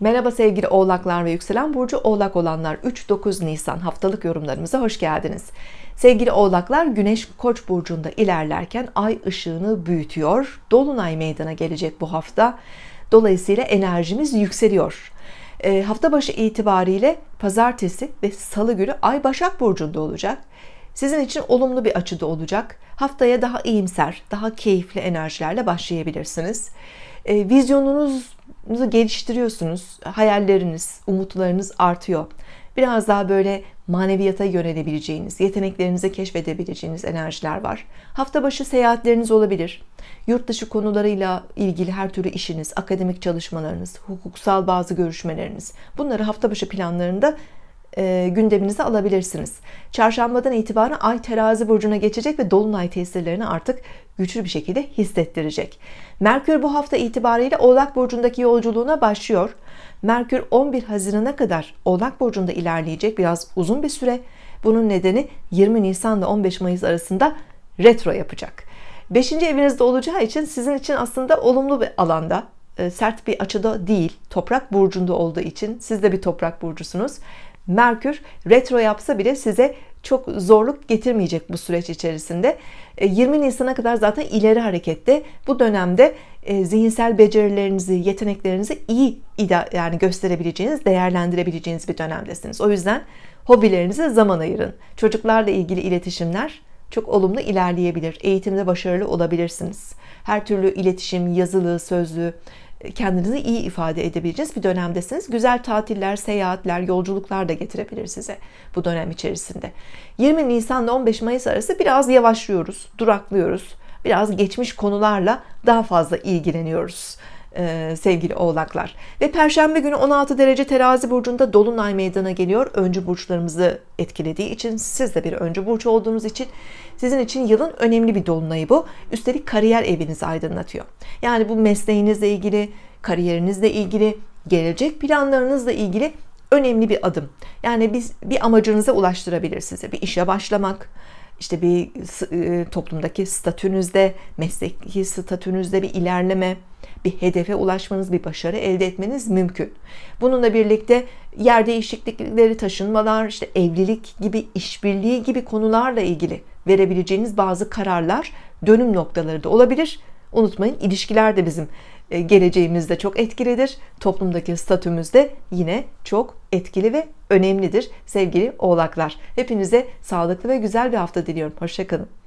Merhaba sevgili Oğlaklar ve Yükselen Burcu Oğlak olanlar, 3-9 Nisan haftalık yorumlarımıza hoş geldiniz. Sevgili Oğlaklar, Güneş Koç burcunda ilerlerken ay ışığını büyütüyor. Dolunay meydana gelecek bu hafta. Dolayısıyla enerjimiz yükseliyor. Hafta başı itibariyle pazartesi ve salı günü ay Başak burcunda olacak. Sizin için olumlu bir açıda olacak. Haftaya daha iyimser, daha keyifli enerjilerle başlayabilirsiniz. Vizyonunuzu geliştiriyorsunuz. Hayalleriniz, umutlarınız artıyor. Biraz daha böyle maneviyata yönelebileceğiniz, yeteneklerinizi keşfedebileceğiniz enerjiler var. Hafta başı seyahatleriniz olabilir. Yurt dışı konularıyla ilgili her türlü işiniz, akademik çalışmalarınız, hukuksal bazı görüşmeleriniz, bunları hafta başı planlarında gündeminize alabilirsiniz. Çarşambadan itibaren ay Terazi burcuna geçecek ve dolunay tesirlerini artık güçlü bir şekilde hissettirecek. Merkür bu hafta itibariyle Oğlak burcundaki yolculuğuna başlıyor. Merkür 11 Haziran'a kadar Oğlak burcunda ilerleyecek, biraz uzun bir süre. Bunun nedeni 20 Nisan ile 15 Mayıs arasında retro yapacak. 5. evinizde olacağı için sizin için aslında olumlu bir alanda, sert bir açıda değil, toprak burcunda olduğu için, siz de bir toprak burcusunuz. Merkür retro yapsa bile size çok zorluk getirmeyecek bu süreç içerisinde. 20 Nisan'a kadar zaten ileri harekette. Bu dönemde zihinsel becerilerinizi, yeteneklerinizi iyi gösterebileceğiniz, değerlendirebileceğiniz bir dönemdesiniz. O yüzden hobilerinize zaman ayırın. Çocuklarla ilgili iletişimler çok olumlu ilerleyebilir. Eğitimde başarılı olabilirsiniz. Her türlü iletişim, yazılı, sözlü, kendinizi iyi ifade edebileceğiniz bir dönemdesiniz. Güzel tatiller, seyahatler, yolculuklar da getirebilir size bu dönem içerisinde. 20 Nisan ile 15 Mayıs arası biraz yavaşlıyoruz, duraklıyoruz. Biraz geçmiş konularla daha fazla ilgileniyoruz sevgili Oğlaklar. Ve Perşembe günü 16 derece Terazi burcunda dolunay meydana geliyor. Öncü burçlarımızı etkilediği için, siz de bir öncü burç olduğunuz için, sizin için yılın önemli bir dolunayı bu. Üstelik kariyer evinizi aydınlatıyor. Yani bu mesleğinizle ilgili, kariyerinizle ilgili, gelecek planlarınızla ilgili önemli bir adım. Yani bir amacınıza ulaştırabilir sizi. Bir işe başlamak, işte bir toplumdaki statünüzde, mesleki statünüzde bir ilerleme, bir hedefe ulaşmanız, bir başarı elde etmeniz mümkün. Bununla birlikte yer değişiklikleri, taşınmalar, işte evlilik gibi, işbirliği gibi konularla ilgili verebileceğiniz bazı kararlar, dönüm noktaları da olabilir. Unutmayın, ilişkiler de bizim geleceğimizde çok etkilidir. Toplumdaki statümüz de yine çok etkili ve önemlidir sevgili Oğlaklar. Hepinize sağlıklı ve güzel bir hafta diliyorum. Hoşça kalın.